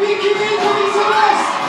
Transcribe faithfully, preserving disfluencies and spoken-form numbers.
We keep incoming to us!